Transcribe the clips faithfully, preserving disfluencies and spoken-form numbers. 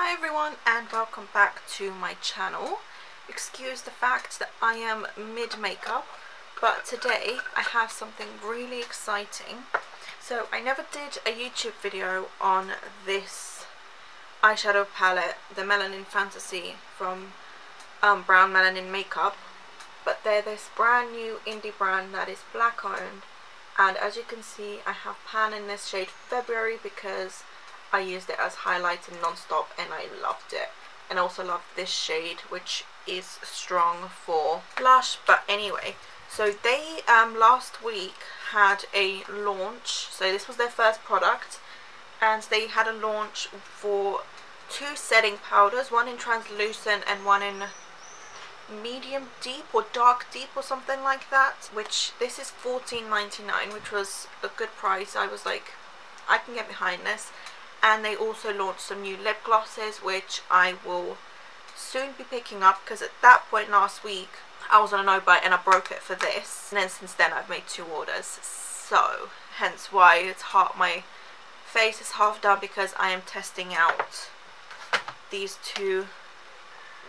Hi everyone and welcome back to my channel. Excuse the fact that I am mid makeup, but today I have something really exciting. So I never did a YouTube video on this eyeshadow palette, the Melanin Fantasy from um, Brown Melanin Makeup, but they're this brand new indie brand that is black owned, and as you can see I have pan in this shade February because I used it as highlighter non-stop and I loved it. And I also love this shade, which is strong for blush. But anyway, so they um, last week had a launch. So this was their first product, and they had a launch for two setting powders, one in translucent and one in medium deep or dark deep or something like that, which this is fourteen ninety-nine, which was a good price. I was like, I can get behind this. And they also launched some new lip glosses, which I will soon be picking up, because at that point last week I was on a no buy and I broke it for this, and then since then I've made two orders, so hence why it's half, my face is half done, because I am testing out these two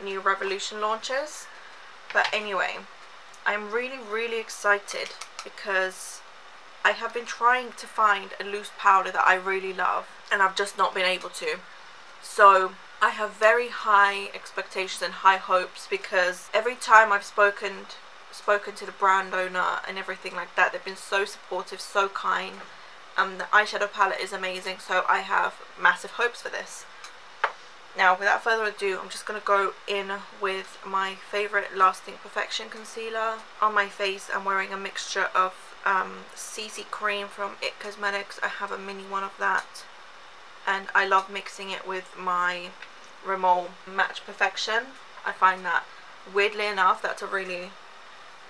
new Revolution launches. But anyway, I'm really really excited because I have been trying to find a loose powder that I really love, and I've just not been able to. So I have very high expectations and high hopes, because every time I've spoken spoken to the brand owner and everything like that, they've been so supportive, so kind. Um, the eyeshadow palette is amazing, so I have massive hopes for this. Now, without further ado, I'm just going to go in with my favourite Lasting Perfection Concealer. On my face, I'm wearing a mixture of um, C C Cream from It Cosmetics. I have a mini one of that. And I love mixing it with my Rimmel Match Perfection. I find that, weirdly enough, that's a really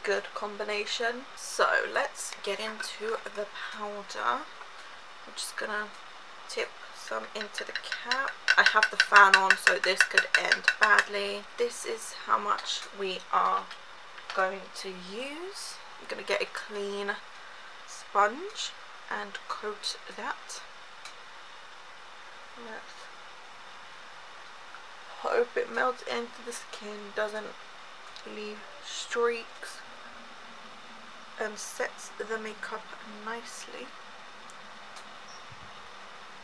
good combination. So let's get into the powder. I'm just going to tip some into the cap. I have the fan on, so this could end badly. This is how much we are going to use. I'm going to get a clean sponge and coat that. Let's hope it melts into the skin, doesn't leave streaks, and sets the makeup nicely,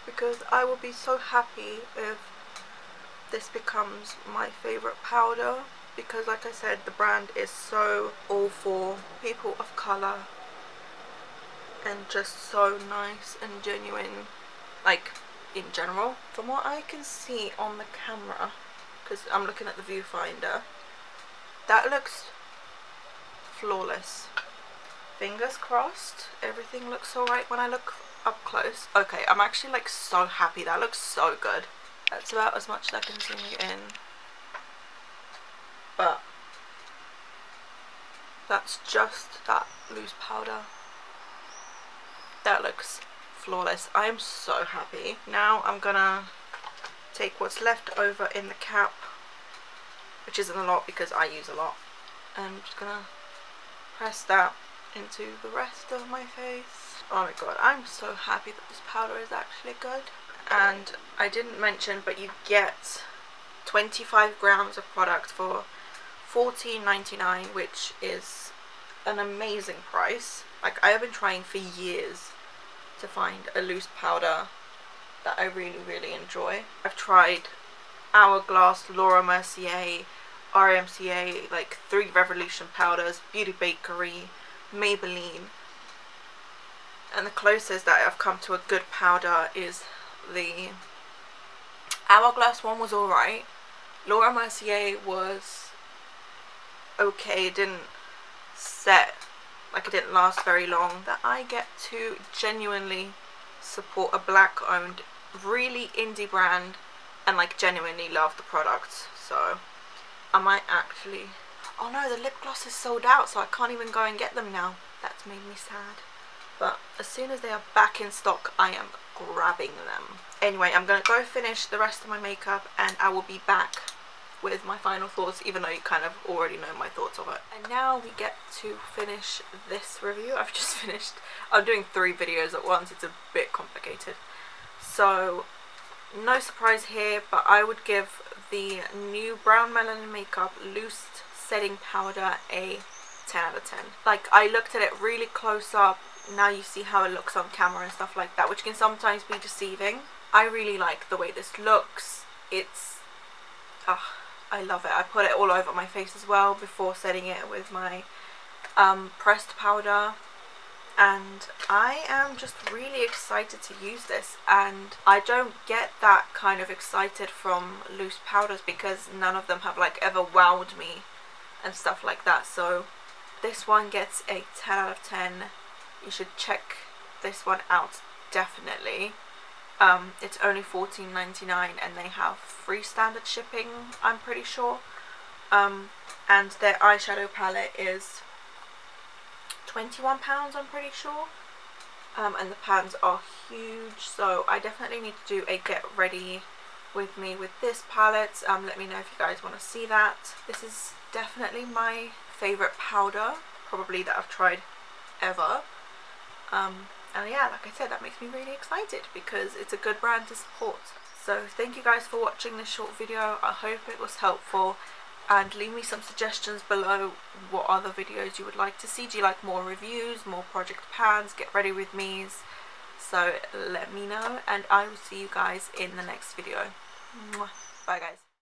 because I will be so happy if this becomes my favourite powder, because like I said, the brand is so all for people of colour and just so nice and genuine, like in general. From what I can see on the camera, because I'm looking at the viewfinder, that looks flawless. Fingers crossed, everything looks alright when I look up close. Okay, I'm actually like so happy, that looks so good. That's about as much as I can zoom in, but that's just that loose powder. That looks flawless. I am so happy. Now I'm gonna take what's left over in the cap, which isn't a lot because I use a lot, and I'm just gonna press that into the rest of my face. Oh my god, I'm so happy that this powder is actually good. And I didn't mention, but you get twenty-five grams of product for fourteen ninety-nine, which is an amazing price. Like, I have been trying for years to find a loose powder that I really really enjoy. I've tried Hourglass, Laura Mercier, R M C A, like three Revolution powders, Beauty Bakery, Maybelline, and the closest that I've come to a good powder is the Hourglass one was alright, Laura Mercier was okay, it didn't set, like it didn't last very long. That I get to genuinely support a black owned really indie brand and like genuinely love the products. So I might actually, oh no, the lip gloss is sold out, so I can't even go and get them now. That's made me sad. But as soon as they are back in stock, I am grabbing them. Anyway, I'm going to go finish the rest of my makeup and I will be back with my final thoughts, even though you kind of already know my thoughts of it. And now we get to finish this review. I've just finished, I'm doing three videos at once, it's a bit complicated. So No surprise here, but I would give the new Brown Melanin Makeup Loose Setting Powder a ten out of ten. Like, I looked at it really close up. Now you see how it looks on camera and stuff like that, which can sometimes be deceiving. I really like the way this looks. It's... ah, I love it. I put it all over my face as well before setting it with my um, pressed powder. And I am just really excited to use this, and I don't get that kind of excited from loose powders because none of them have like ever wowed me and stuff like that. So this one gets a ten out of ten. You should check this one out, definitely. Um, it's only fourteen ninety-nine and they have free standard shipping, I'm pretty sure. Um, and their eyeshadow palette is twenty-one pounds, I'm pretty sure. Um, and the pans are huge, so I definitely need to do a get ready with me with this palette. Um, let me know if you guys want to see that. This is definitely my favourite powder, probably, that I've tried ever. Um, and yeah, like I said, that makes me really excited because it's a good brand to support. So thank you guys for watching this short video. I hope it was helpful. And leave me some suggestions below what other videos you would like to see. Do you like more reviews, more project pans, get ready with me's? So let me know, and I will see you guys in the next video. Bye guys.